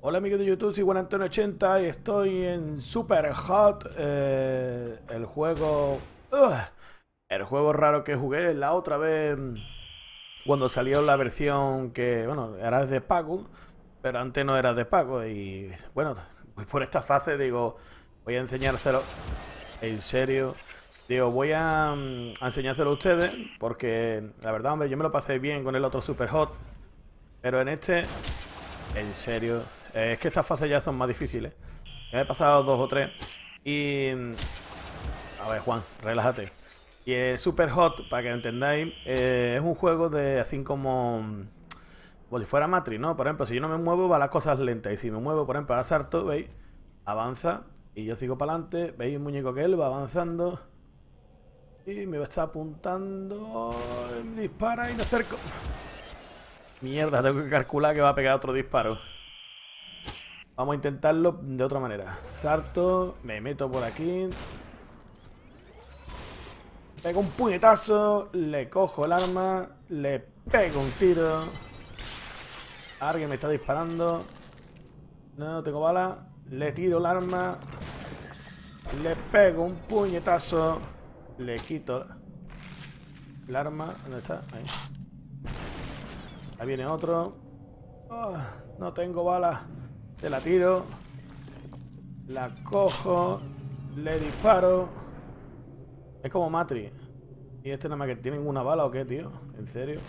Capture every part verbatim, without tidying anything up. Hola amigos de YouTube, soy Juan Antonio ochenta y estoy en Super Hot, eh, el juego... Uh, el juego raro que jugué la otra vez cuando salió la versión que, bueno, era de pago, pero antes no era de pago. Y bueno, voy por esta fase, digo, voy a enseñárselo, en serio, digo, voy a, a enseñárselo a ustedes, porque la verdad, hombre, yo me lo pasé bien con el otro Super Hot, pero en este, en serio... Eh, es que estas fases ya son más difíciles. Me he pasado dos o tres. Y... A ver, Juan, relájate. Y eh, Super Hot, para que lo entendáis, eh, es un juego de así como... Como si fuera Matrix, ¿no? Por ejemplo, si yo no me muevo, van las cosas lentas. Y si me muevo, por ejemplo, ahora salto, ¿veis? Avanza. Y yo sigo para adelante. ¿Veis el muñeco que él va avanzando? Y me está apuntando... Me dispara y me acerco. Mierda, tengo que calcular que va a pegar otro disparo. Vamos a intentarlo de otra manera. Salto, me meto por aquí. Pego un puñetazo, le cojo el arma, le pego un tiro. Alguien me está disparando. No tengo bala. Le tiro el arma. Le pego un puñetazo. Le quito el arma. ¿Dónde está? Ahí. Ahí viene otro. Oh, no tengo bala. Te la tiro, la cojo, le disparo. Es como Matrix. Y este nada más que tienen una bala o qué, tío. En serio.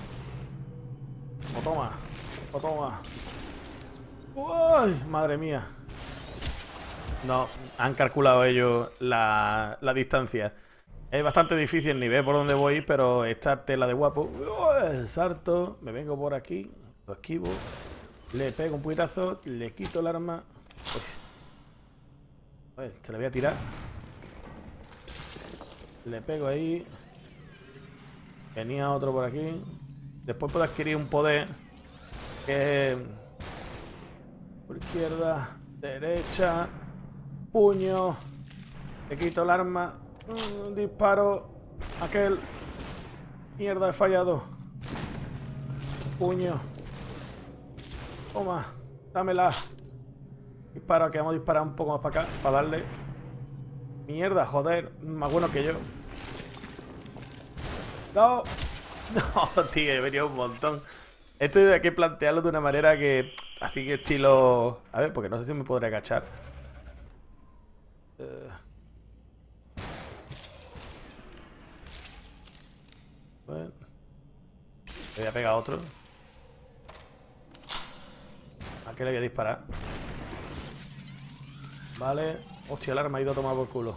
O toma, o toma. ¡Uy! Madre mía. No, han calculado ellos la, la distancia. Es bastante difícil el nivel por donde voy, pero esta tela de guapo. ¡Uy! Salto, me vengo por aquí, lo esquivo. Le pego un puñetazo, le quito el arma. Uy. Pues, se la voy a tirar. Le pego ahí. Venía otro por aquí. Después puedo adquirir un poder. Que... Por izquierda, derecha, puño. Le quito el arma. Un disparo. Aquel. Mierda, he fallado. Puño. Toma, dámela. Disparo, que vamos a disparar un poco más para acá, para darle. Mierda, joder, más bueno que yo. No, no, tío, he venido un montón. Esto hay que plantearlo de una manera que... Así que estilo... A ver, porque no sé si me podré agachar. Uh... Bueno. Voy a pegar otro. ¿A qué le voy a disparar? Vale. Hostia, el arma ha ido a tomar por culo.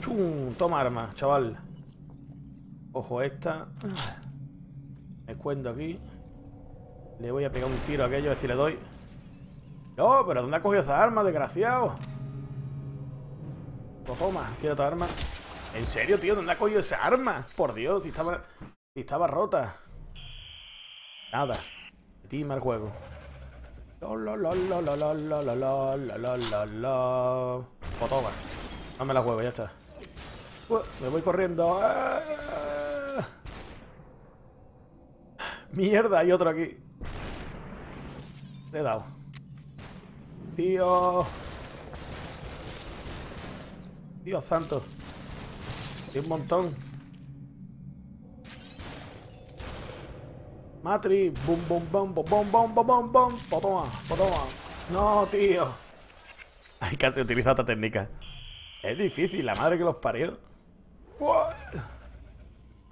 ¡Chum! Toma arma, chaval. Ojo esta. Me escondo aquí. Le voy a pegar un tiro a aquello, a ver si le doy. ¡No! ¿Pero dónde ha cogido esa arma, desgraciado? Pues toma, quiero otra arma. ¿En serio, tío? ¿Dónde ha cogido esa arma? Por Dios, si estaba, si estaba rota. Nada. Tima el juego. La la la la la la la la la la la. O toma. No me la juego, ya está. Uh, me voy corriendo. ¡Ah! Mierda, hay otro aquí. Le he dado. Tío. Dios santo. Hay un montón. Matrix, bum bum bum bum bum bum bum bum bum. Potoma, potoma. No, tío. Hay que utilizar esta técnica. Es difícil, la madre que los parió. What?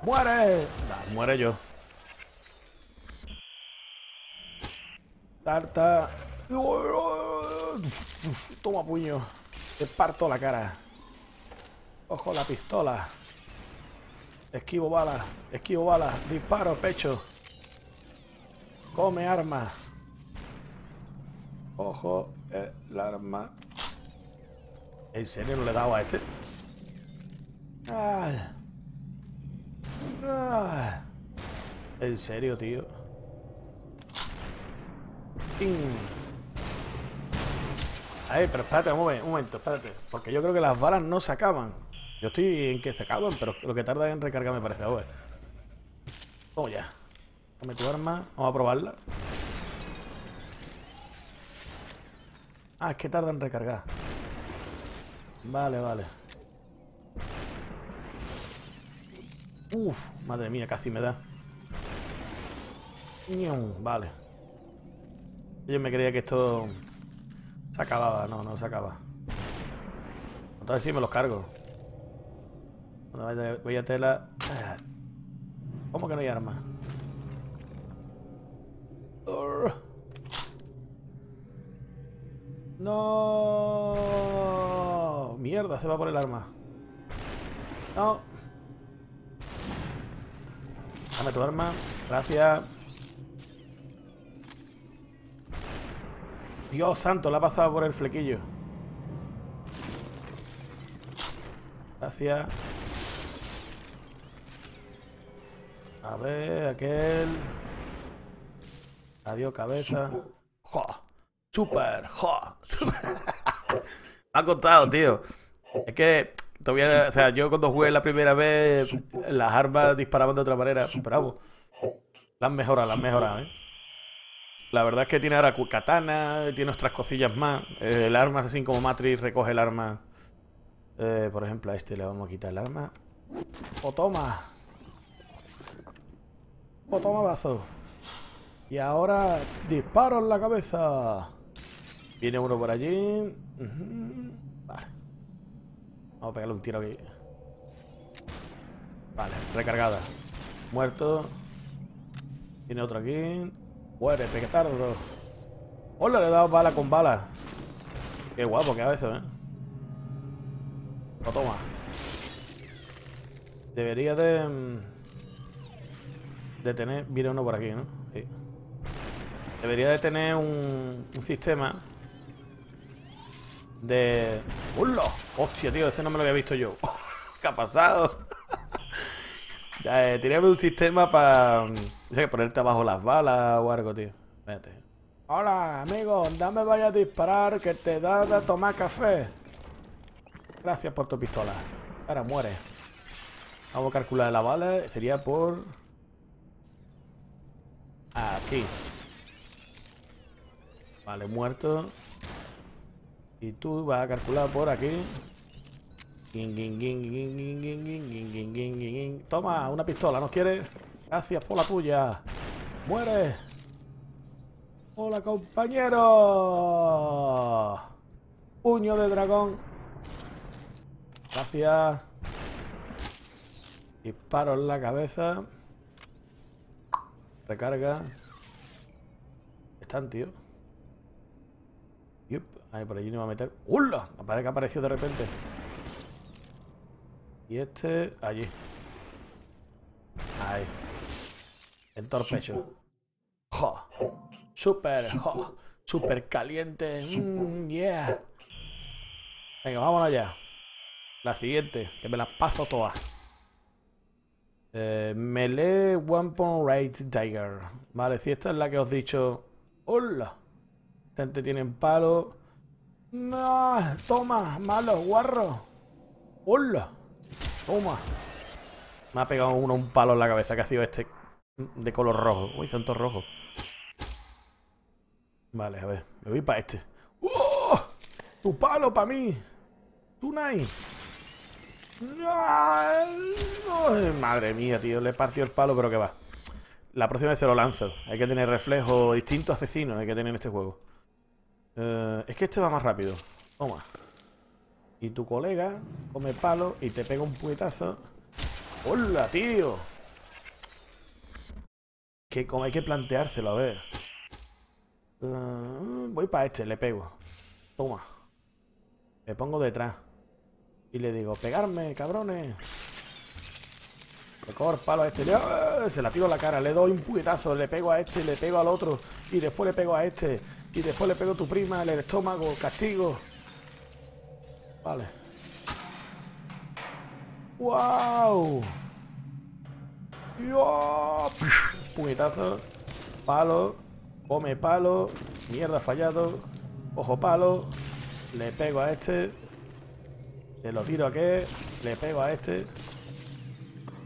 ¡Muere! Nah, muere yo. Tarta. Toma puño. Te parto la cara. Ojo la pistola. Esquivo balas. Esquivo balas. Disparo, pecho. Come arma. Ojo, el arma. ¿En serio no le he dado a este? Ah. Ah. ¿En serio, tío? ¡Ping! Ay, pero espérate, un momento, un momento, espérate. Porque yo creo que las balas no se acaban. Yo estoy en que se acaban, pero lo que tarda en recargar me parece. A ver. Oh, ya. Dame tu arma, vamos a probarla. Ah, es que tarda en recargar. Vale, vale. Uf, madre mía, casi me da. Vale. Yo me creía que esto se acababa. No, no se acaba. Otra vez sí me los cargo. Voy a tela. ¿Cómo que no hay arma? No. Mierda, se va por el arma. No. Dame tu arma. Gracias. Dios santo, la ha pasado por el flequillo. Gracias. A ver, aquel. Adiós, cabeza. ¡Jo! ¡Super! ¡Jo! ¡Super! Me ha costado, tío. Es que todavía, o sea, yo cuando jugué la primera vez, las armas disparaban de otra manera. Bravo. Las mejoran, las mejoran, ¿eh? La verdad es que tiene ahora katana, tiene otras cosillas más. Eh, el arma, así como Matrix, recoge el arma. Eh, por ejemplo, a este le vamos a quitar el arma. ¡O toma! ¡O toma, bazo! Y ahora disparo en la cabeza. Viene uno por allí. Uh-huh. Vale. Vamos a pegarle un tiro aquí. Vale, recargada. Muerto. Tiene otro aquí. Muere, pequetardo. Hola, le he dado bala con bala. Qué guapo, qué a veces, ¿eh? Lo toma. Debería de... De tener... Viene uno por aquí, ¿no? Sí. Debería de tener un, un sistema de... ¡Hola! Hostia, tío, ese no me lo había visto yo. ¿Qué ha pasado? Ya, eh, tenía un sistema para... O sea, ponerte abajo las balas o algo, tío. Espérate. Hola, amigo. No me vayas a disparar, que te da de tomar café. Gracias por tu pistola. Ahora muere. Vamos a calcular la bala. Sería por... Aquí. Vale, muerto. Y tú vas a calcular por aquí. Toma, una pistola. ¿No quieres? Gracias por la tuya. ¡Muere! ¡Hola, compañero! Puño de dragón. Gracias. Disparo en la cabeza. Recarga. Están, tío. Yup. Ahí por allí no va a meter. ¡Hula! Parece que apareció de repente. Y este... Allí. Ahí. Entorpecho. ¡Jo! ¡Súper! ¡Jo! ¡Súper caliente! Mm, ¡Yeah! Venga, vámonos allá. La siguiente, que me la paso toda. Eh, melee One Point Right Dagger. Vale, si esta es la que os he dicho. ¡Hola! Esta gente tiene palo. ¡No! ¡Toma! ¡Malo, guarro! ¡Hola! ¡Toma! Me ha pegado uno un palo en la cabeza, que ha sido este de color rojo. Uy, son todos rojos. Vale, a ver. Me voy para este. ¡Oh! ¡Tu palo para mí! ¡Tunai! ¡No! Madre mía, tío. Le he partido el palo, pero que va. La próxima vez se lo lanzo. Hay que tener reflejo. Distinto asesino hay que tener en este juego. Eh, es que este va más rápido. Toma. Y tu colega come palo y te pega un puñetazo. ¡Hola, tío! Que como hay que planteárselo, a ver. Uh, voy para este, le pego. Toma. Me pongo detrás. Y le digo, pegarme, cabrones. Le cojo el palo a este. Le... Uh, se la tiro a la cara, le doy un puñetazo, le pego a este, le pego al otro. Y después le pego a este. Y después le pego a tu prima, el estómago, castigo. Vale. ¡Wow! ¡Yo! Puñetazo. Palo. Come palo. Mierda, fallado. Ojo palo. Le pego a este. Le lo tiro a aquel. Le pego a este.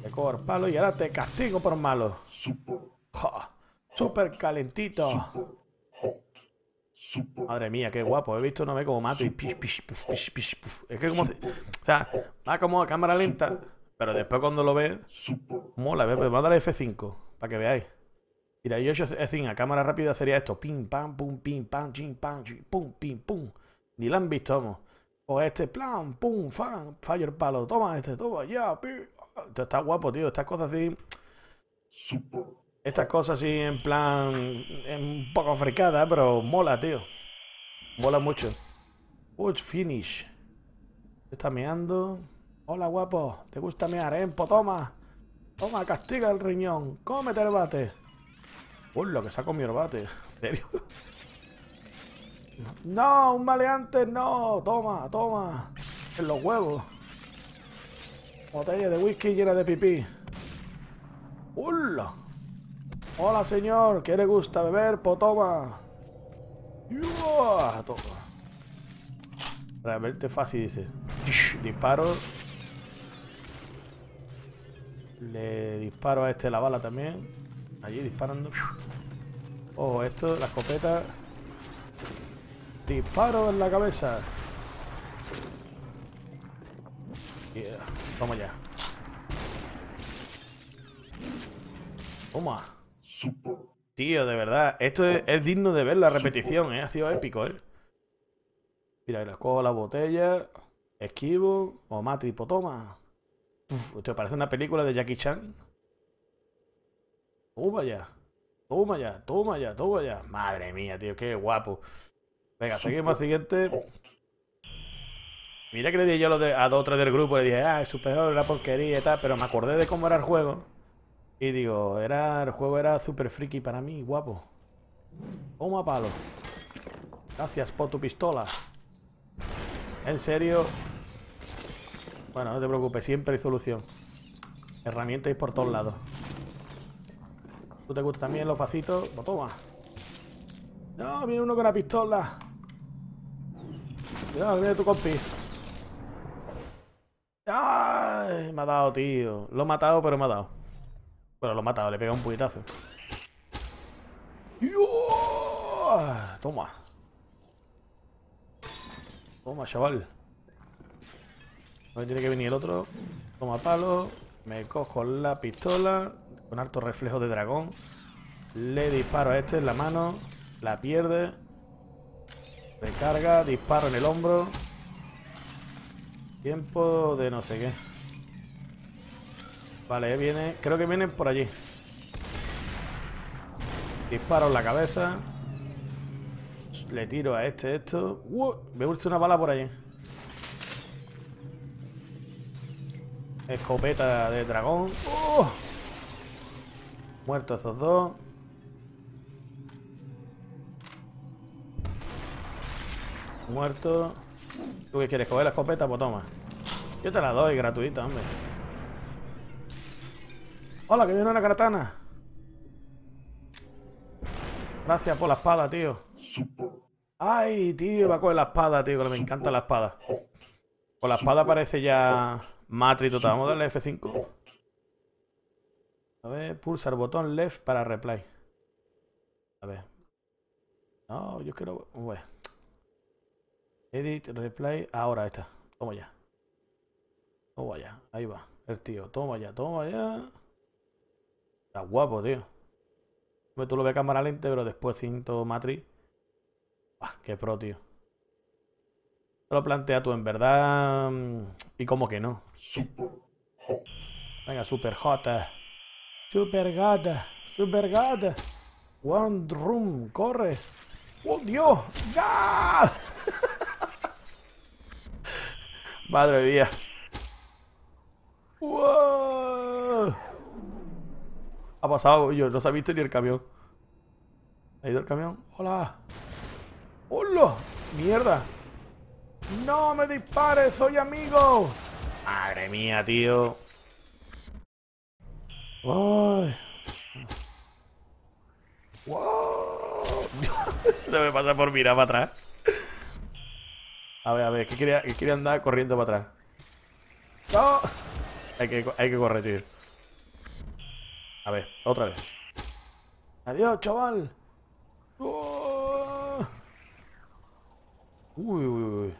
Le cojo el palo y ahora te castigo por malo. ¡Ja! ¡Súper calentito! Madre mía, qué guapo. He visto una vez como mato y pish, pish, puf, pish, pish, puf. Es que como... O sea, va como a cámara lenta, pero después cuando lo ves... Mola, ve, va a dar efe cinco, para que veáis. Mira, yo he decir, a cámara rápida sería esto. Pim, pam, pum, pim, pam, chim, pam, chim, pum, pim, pum. Ni la han visto, vamos. O este, plan, pum, fan, fallo el palo. Toma este, toma, ya, pi. Esto está guapo, tío. Estas cosas así... Estas cosas así en plan... Un poco fricadas, pero mola, tío. Mola mucho. Uy, finish. Se está meando. Hola, guapo. ¿Te gusta mear, empo? Toma. Toma, castiga el riñón. Cómete el bate. Uy, lo que se ha comido el bate. ¿En serio? No, un maleante, no. Toma, toma. En los huevos. Botella de whisky llena de pipí. ¡Hola! ¡Hola, señor! ¿Qué le gusta beber? ¡Po, toma! ¡Yuah! Toma. Realmente fácil, dice. Disparo. Le disparo a este la bala también. Allí disparando. Ojo, esto, la escopeta. Disparo en la cabeza. Yeah. Toma ya. Toma. Tío, de verdad. Esto es, es digno de ver la repetición, ¿eh? Ha sido épico, ¿eh? Mira, les cojo la botella. Esquivo. O mato y potoma. Esto parece una película de Jackie Chan. Toma ya. Toma ya. Toma ya. Toma ya. Madre mía, tío. Qué guapo. Venga, seguimos al siguiente. Mira que le dije yo a dos o tres del grupo. Le dije, ah, es Super Hot, era porquería y tal. Pero me acordé de cómo era el juego. Y digo, era, el juego era súper friki para mí, guapo. Toma palo. Gracias por tu pistola. En serio. Bueno, no te preocupes, siempre hay solución. Herramientas y por todos lados. ¿Tú te gustan también los vasitos? Pues toma. No, viene uno con la pistola. Cuidado, viene tu compi. ¡Ay! Me ha dado, tío. Lo he matado, pero me ha dado. Bueno, lo he matado, le he pegado un puñetazo. Toma. Toma, chaval. A ver, tiene que venir el otro. Toma palo. Me cojo la pistola. Con harto reflejo de dragón. Le disparo a este en la mano. La pierde. Recarga. Disparo en el hombro. Tiempo de no sé qué. Vale, viene. Creo que vienen por allí. Disparo en la cabeza. Le tiro a este esto. ¡Uh! Me gusta una bala por allí. Escopeta de dragón. ¡Oh! Muertos esos dos. Muerto. ¿Tú qué quieres? ¿Coger la escopeta? Pues toma. Yo te la doy gratuita, hombre. Hola, que viene una katana. Gracias por la espada, tío. Ay, tío, va a coger la espada, tío. Que me encanta la espada. Con la espada parece ya Matrix. Vamos a darle efe cinco. A ver, pulsa el botón left para replay. A ver. No, yo quiero... Bueno. Edit, replay. Ahora está. Toma ya. Toma ya. Ahí va. El tío. Toma ya, toma ya. Está guapo, tío. Tú lo ves a cámara lenta, pero después cinto Matrix. Ah, qué pro, tío. Te lo plantea tú, en verdad. Y como que no. Super Hot. Venga, Super Hot. Super gata. Super gata. One Room. Corre. ¡Oh, Dios! ¡Ya! Madre mía. ¡Wow! Ha pasado, yo no se ha visto ni el camión. ¿Ha ido el camión? ¡Hola! ¡Hola! ¡Mierda! ¡No me dispares! ¡Soy amigo! ¡Madre mía, tío! ¡Ay! ¡Wow! Se me pasa por mirar para atrás. A ver, a ver, que quería, que quería andar corriendo para atrás. ¡No! Hay que, hay que correr, tío. A ver, otra vez. Adiós, chaval. ¡Oh! Uy, uy, uy.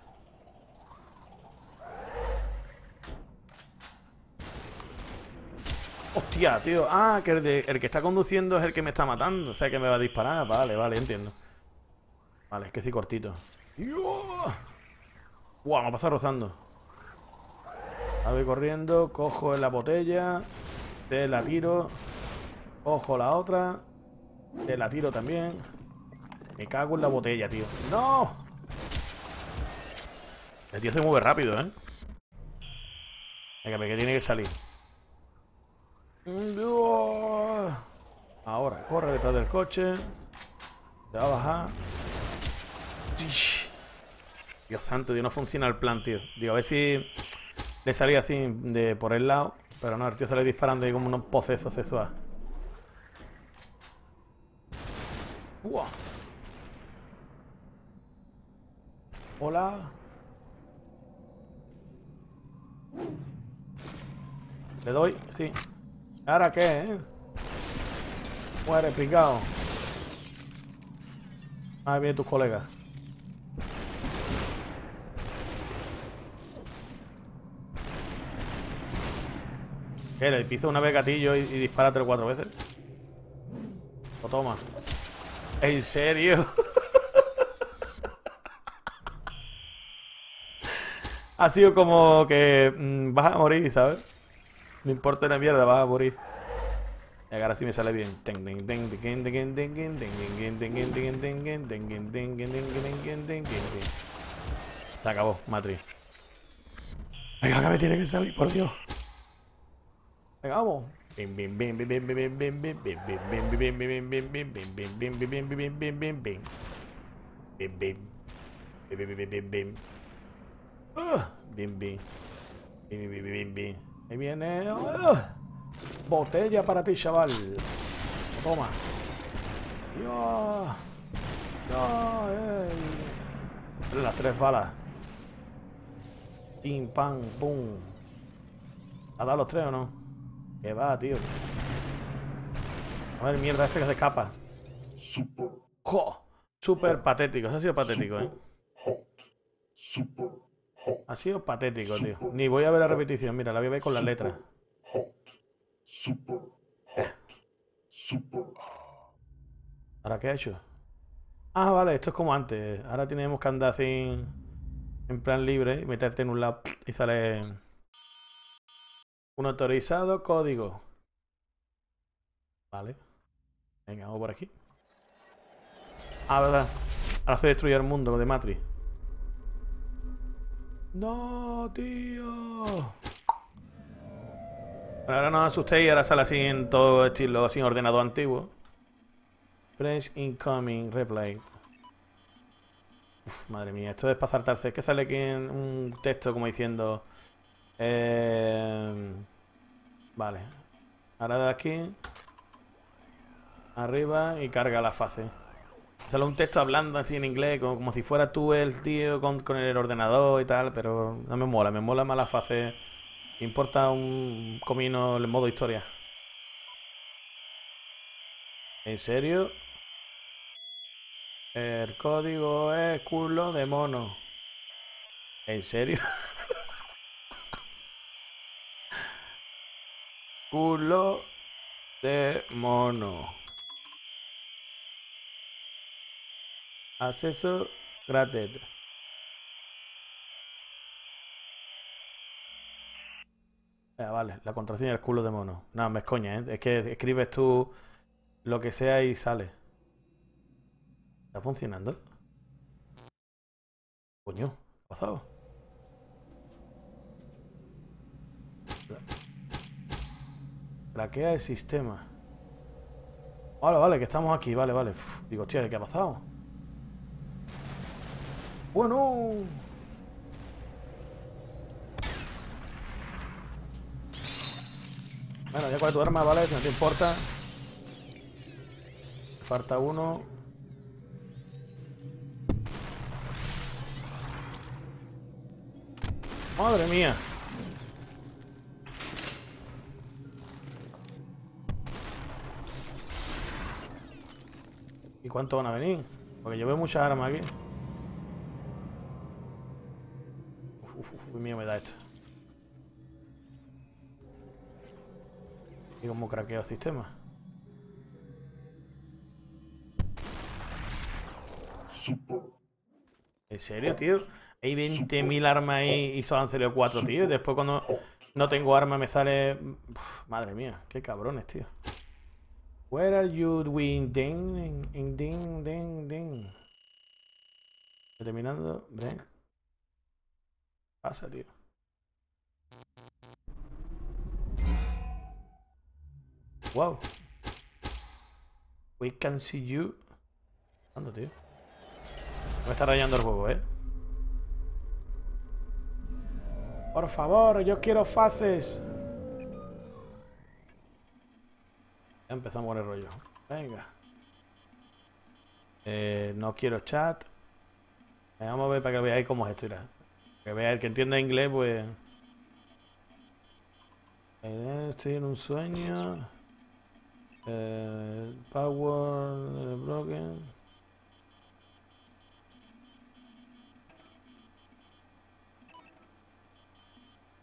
Hostia, tío. Ah, que el, de, el que está conduciendo es el que me está matando. O sea, que me va a disparar. Vale, vale, entiendo. Vale, es que sí, cortito. Guau, me ha pasado rozando. Ahora voy corriendo. Cojo la botella. Te la tiro. Cojo la otra. Te la tiro también. Me cago en la botella, tío. ¡No! El tío se mueve rápido, ¿eh? Venga, que tiene que salir. Ahora, corre detrás del coche. Se va a bajar. Dios santo, tío, no funciona el plan, tío. Digo, a ver si le salía así de por el lado. Pero no, el tío se le disparando ahí como unos posesos sexuales. Uah. Hola. Le doy, sí. ¿Ahora qué, eh? Muere, picado. Ahí vienen tus colegas. ¿Qué? Le piso una vez gatillo y, y dispara tres o cuatro veces. Lo toma. ¿En serio? Ha sido como que mmm, vas a morir, ¿sabes? No importa la mierda, vas a morir. Y ahora sí me sale bien. Se acabó, Matrix. Venga, que me tiene que salir, por Dios. Venga, vamos. Uh, bien, bien. Bien, bien, bien, bien. Ahí viene. Uh, botella para ti, chaval. Toma. Dios. Dios, eh. Las tres balas. Pim, pam, pum. ¿Ha dado los tres o no? Que va, tío. A ver, mierda, este que se escapa. Super. ¡Jo! Super patético. Eso ha sido patético, super eh. Hot. Super. Ha sido patético, tío. Ni voy a ver la repetición. Mira, la voy a ver con las letras. ¿Ahora qué ha hecho? Ah, vale, esto es como antes. Ahora tenemos que andar sin... en plan libre y meterte en un lado y sale... un autorizado código. Vale. Venga, vamos por aquí. Ah, verdad. Ahora se destruye el mundo, lo de Matrix. No, tío. Bueno, ahora no os asustéis. Ahora sale así en todo estilo, así en ordenador antiguo. Press incoming replay. Uf, madre mía, esto es para saltarse. Es que sale aquí en un texto como diciendo. Eh... Vale. Ahora de aquí. Arriba y carga la fase. Solo un texto hablando así en inglés, como, como si fuera tú el tío con, con el ordenador y tal, pero no me mola, me mola más la fase. Me importa un comino el modo historia. ¿En serio? El código es culo de mono. ¿En serio? Culo de mono. Acceso gratis. Eh, vale, la contraseña del culo de mono. No, me escoña, ¿eh? Es que escribes tú lo que sea y sale. ¿Está funcionando? Coño, ¿qué ha pasado? Craquea el sistema. Vale, vale, que estamos aquí, vale, vale. Uf, digo, hostia, ¿qué ha pasado? Bueno. Bueno, ya cuál es tu arma, ¿vale? Si no te importa. Falta uno. Madre mía. ¿Y cuántos van a venir? Porque yo veo muchas armas aquí. Pues mío me da esto. ¿Y cómo craqueo el sistema? Super. ¿En serio, tío? Hay veinte mil armas ahí y solo han salido cuatro, tío. Después cuando no tengo arma me sale... Uf, madre mía, qué cabrones, tío. Where are you doing? Ding, ding, ding, ding, ding. Terminando. Ven. Pasa, tío. Wow. We can see you. ¿Cuándo, tío? Me está rayando el juego, ¿eh? Por favor, yo quiero fases. Ya empezamos con el rollo. Venga. Eh, no quiero chat. Eh, vamos a ver para que veáis cómo es esto. Para que veáis, el que entienda inglés, pues... Eh, estoy en un sueño. Eh, power eh, broken.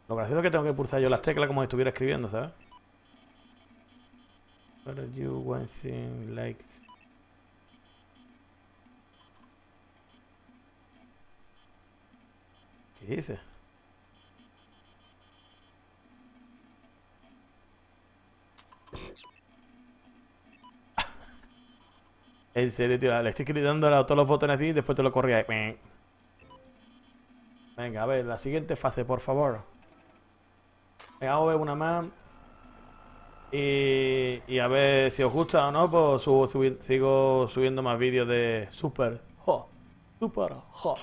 Lo gracioso es que tengo que pulsar yo las teclas como si estuviera escribiendo, ¿sabes? What are you wanting like? ¿Qué dice? En serio, tío, le estoy gritando a todos los botones así y después te lo corría. Venga, a ver, la siguiente fase, por favor. Venga, vamos a ver una más. Y, y a ver si os gusta o no, pues subo, subi, sigo subiendo más vídeos de Super Hot. Super Hot.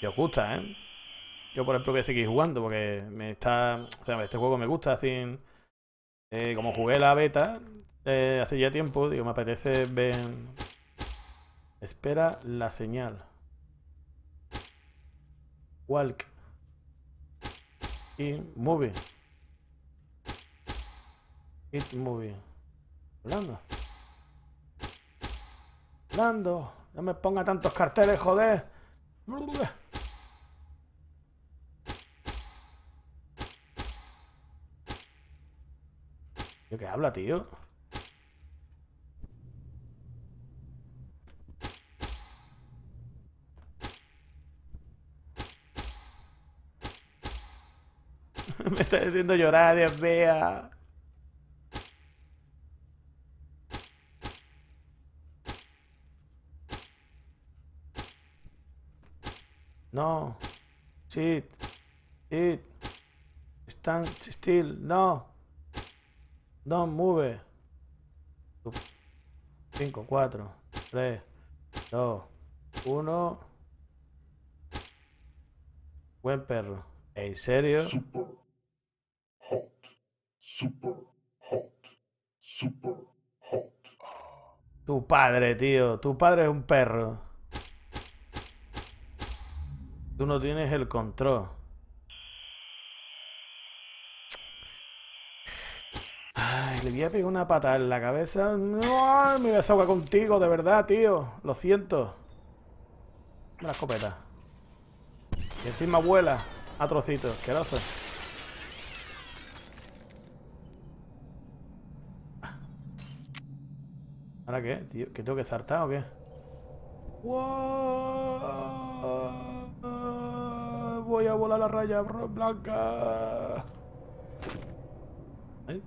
Si os gusta, ¿eh? Yo, por ejemplo, voy a seguir jugando porque me está... O sea, este juego me gusta. Así, eh, como jugué la beta eh, hace ya tiempo, digo, me apetece ver... Espera la señal. Walk. Y movie. It movie. Lando. Lando. No me ponga tantos carteles, joder. ¿Yo qué habla, tío? Me está haciendo llorar, Dios mío. No. Sit. Sit. Stand still. No. Don't move. cinco, cuatro, tres, dos, uno. Buen perro. ¿En serio? Super Hot, Super Hot. Tu padre, tío. Tu padre es un perro. Tú no tienes el control. Ay, le voy a pegar una pata en la cabeza. No, me desahoga contigo, de verdad, tío. Lo siento. Una escopeta. Y encima vuela a trocitos. ¿Qué haces? ¿Ahora qué, tío? ¿Que tengo que saltar o qué? ¡Wow! Voy a volar la raya blanca. ¿Eh?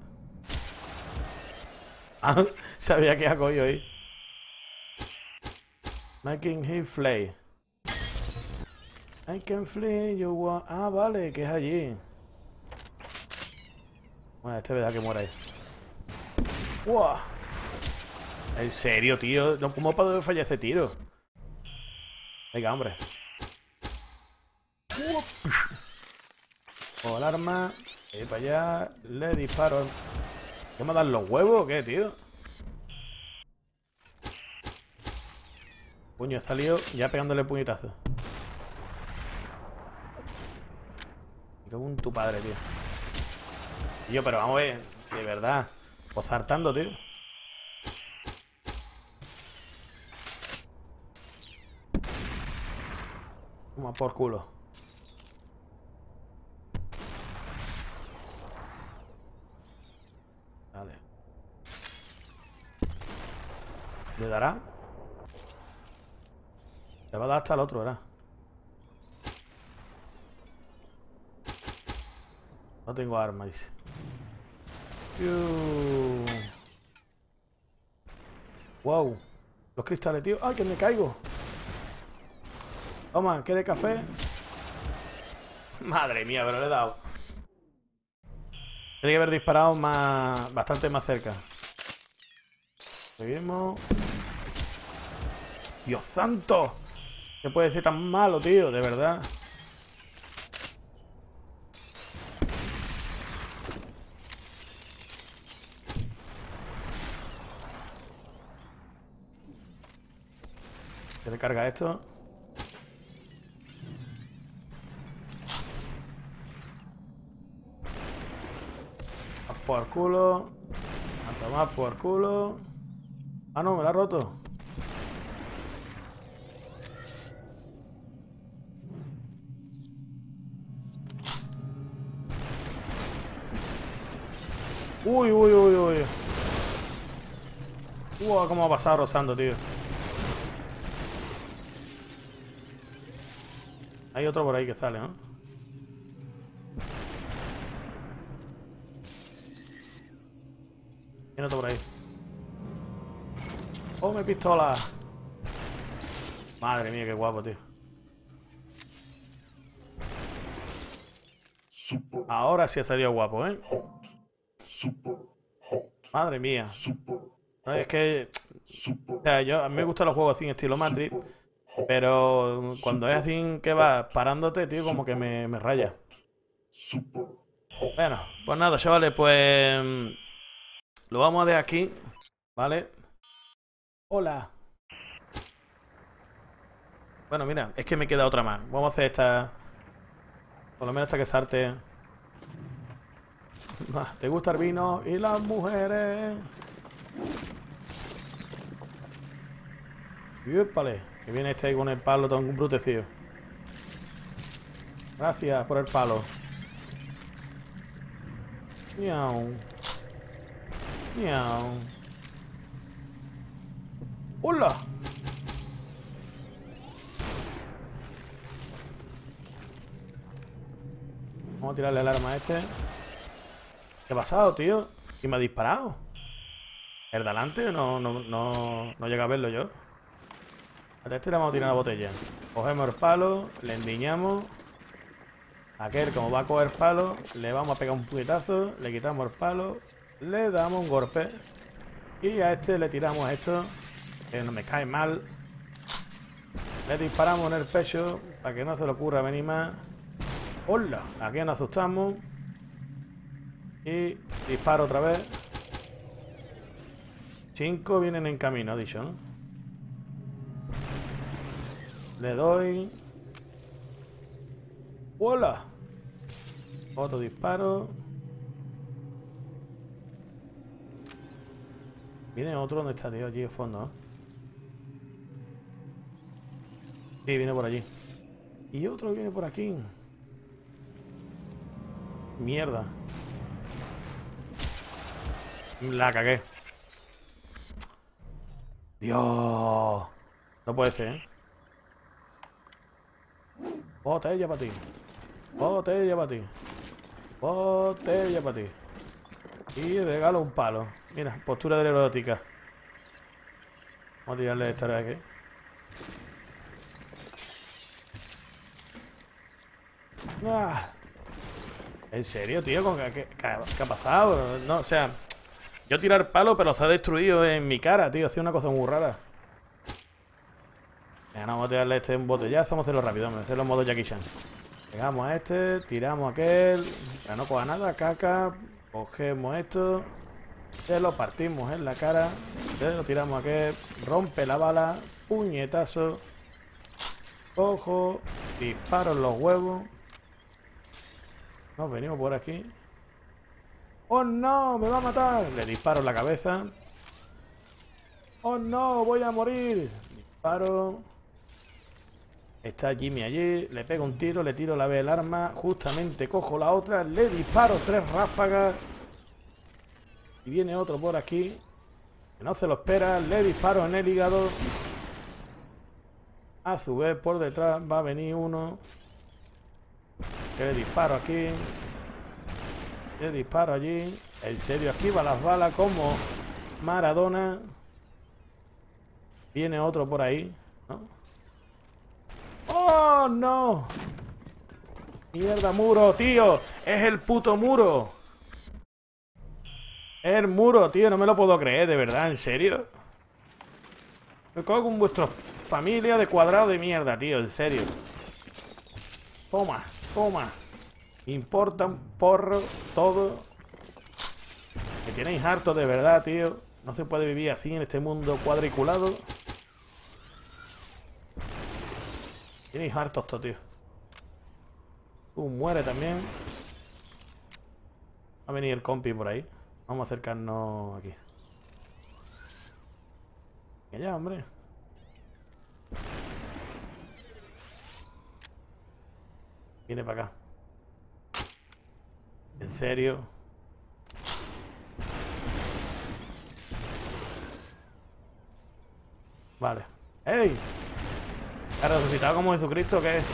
Ah, sabía que hago yo ahí. Making him fly. I can fly, you want... Ah, vale, que es allí. Bueno, este es verdad que muere ahí. ¡Wow! En serio, tío. ¿Cómo puedo fallar ese tiro? Venga, hombre. Con el arma. Y para allá. Le disparo. ¿Qué me dan los huevos o qué, tío? Puño, ha salido ya pegándole puñetazo. Me cago en tu padre, tío. Tío, pero vamos a ver. De verdad. O zartando, tío. Por culo. ¿Le dará? Le va a dar hasta el otro, ¿verdad? No tengo armas. Tío. Wow. Los cristales, tío. ¡Ay, que me caigo! Toma, ¿quieres café? Madre mía, pero le he dado. Tiene que haber disparado más, bastante más cerca. Seguimos. ¡Dios santo! ¿Qué puede ser tan malo, tío? De verdad. Se recarga esto. A por culo. A tomar por culo. Ah, no, me la ha roto. Uy, uy, uy, uy. Uy, cómo ha pasado rozando, tío. Hay otro por ahí que sale, ¿no? Hay otro por ahí. ¡Oh, mi pistola! Madre mía, qué guapo, tío. Ahora sí ha salido guapo, ¿eh? Super Hot. Madre mía. Super no, es que... Super o sea, yo, a mí me gustan los juegos así en estilo Matrix, pero cuando es así que vas parándote, tío, como que me, me raya. Super Hot. Bueno, pues nada, chavales, pues... Lo vamos a dejar aquí, ¿vale? Hola. Bueno, mira, es que me queda otra más. Vamos a hacer esta... Por lo menos hasta que salte... Te gusta el vino y las mujeres. Yúpale, que viene este ahí con el palo tan brutecido. Gracias por el palo. Miau. Miau. ¡Hola! Vamos a tirarle el arma a este. ¿Qué ha pasado, tío? ¿Quién me ha disparado? ¿El de adelante? No, no, no, no llega a verlo yo. A este le vamos a tirar la botella. Cogemos el palo, le endiñamos. Aquel, como va a coger palo, le vamos a pegar un puñetazo, le quitamos el palo, le damos un golpe. Y a este le tiramos esto, que no me cae mal. Le disparamos en el pecho, para que no se le ocurra venir más. ¡Hola! Aquí nos asustamos. Y disparo otra vez. Cinco vienen en camino, ha dicho, ¿no? Le doy. ¡Hola! Otro disparo. Viene otro donde está, tío, allí de fondo, ¿no? Sí, viene por allí. Y otro viene por aquí. Mierda. La cagué. Dios. No puede ser, ¿eh? Botella para ti. Botella para ti. Botella para ti. Y regalo un palo. Mira, postura de la erótica. Vamos a tirarle esta vez aquí. Ah. ¿En serio, tío? ¿Qué, qué, qué ha pasado? No, o sea... Yo tirar palo, pero se ha destruido en mi cara, tío. Ha sido una cosa muy rara. Venga, no, vamos a tirarle este un botellazo. Vamos a hacerlo rápido, vamos a hacerlo en modo Jackie Chan. Pegamos a este, tiramos a aquel. Ya no coja nada, caca. Cogemos esto. Se lo partimos en la cara. Se lo tiramos a aquel. Rompe la bala. Puñetazo. Cojo. Disparo en los huevos. Nos venimos por aquí. ¡Oh no! ¡Me va a matar! Le disparo en la cabeza. ¡Oh no! ¡Voy a morir! Disparo. Está Jimmy allí. Le pego un tiro, le tiro la vez el arma. Justamente cojo la otra. Le disparo tres ráfagas. Y viene otro por aquí. que no se lo espera, le disparo en el hígado. A su vez por detrás va a venir uno, que le disparo aquí, le disparo allí. El serio esquiva las balas como Maradona. Viene otro por ahí, ¿no? ¡Oh, no! ¡Mierda, muro, tío! ¡Es el puto muro! ¡El muro, tío! No me lo puedo creer, de verdad, ¿en serio? Me cago con vuestra familia de cuadrado de mierda, tío, en serio. Toma, toma. Importa un porro todo. Me tenéis harto, de verdad, tío. No se puede vivir así en este mundo cuadriculado. Tienes hartos esto, tío. Uh, muere también. Va a venir el compi por ahí. Vamos a acercarnos aquí. Que ya, hombre. Viene para acá. En serio. Vale. ¡Ey! ¿Ha resucitado como Jesucristo? ¿Qué es?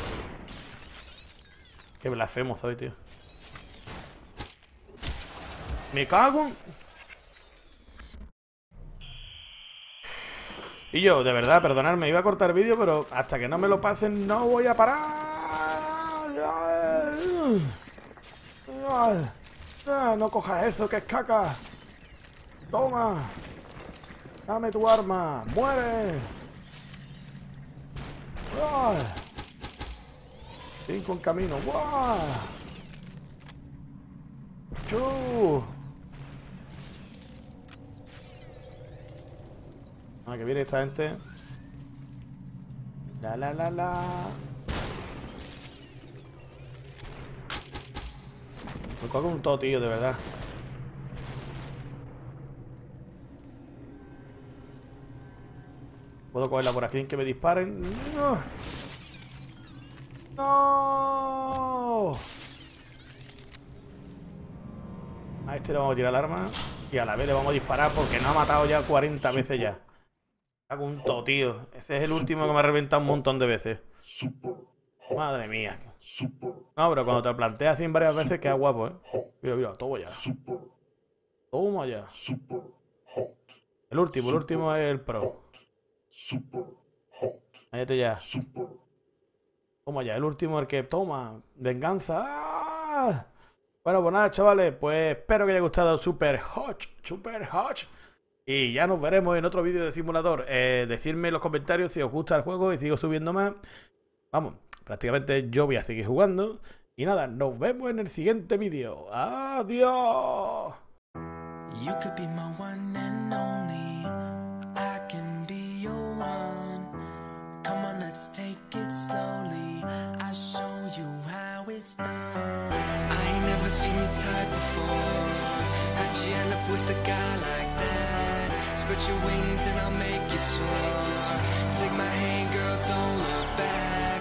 Qué blasfemo soy, tío. ¡Me cago! Y yo, de verdad, perdonadme, iba a cortar vídeo, pero hasta que no me lo pasen no voy a parar. No cojas eso, que es caca. Toma. Dame tu arma. ¡Muere! ¡Wow! Cinco en camino. ¡Wow! ¡Chu! Ah, que viene esta gente. La la la la. Me coge un todo, tío, de verdad. Puedo cogerla por aquí en que me disparen. ¡No! ¡No! A este le vamos a tirar el arma. Y a la vez le vamos a disparar porque no ha matado ya cuarenta veces ya. Hago un to, tío. Ese es el último que me ha reventado un montón de veces. Madre mía. No, pero cuando te lo planteas así varias veces queda guapo, ¿eh? Mira, mira, toma ya. Toma ya. El último, el último es el pro. Super Hot. Cállate ya. Super. Toma ya, el último el que toma. Venganza. ¡Ah! Bueno, pues nada, chavales. Pues espero que haya gustado Super Hot. Super Hot. Y ya nos veremos en otro vídeo de simulador. Eh, decidme en los comentarios si os gusta el juego y sigo subiendo más. Vamos, prácticamente yo voy a seguir jugando. Y nada, nos vemos en el siguiente vídeo. Adiós. You could be my one and only. I can... Come on, let's take it slowly. I'll show you how it's done. I ain't never seen your type before. How'd you end up with a guy like that? Spread your wings and I'll make you soar. Take my hand, girl, don't look back.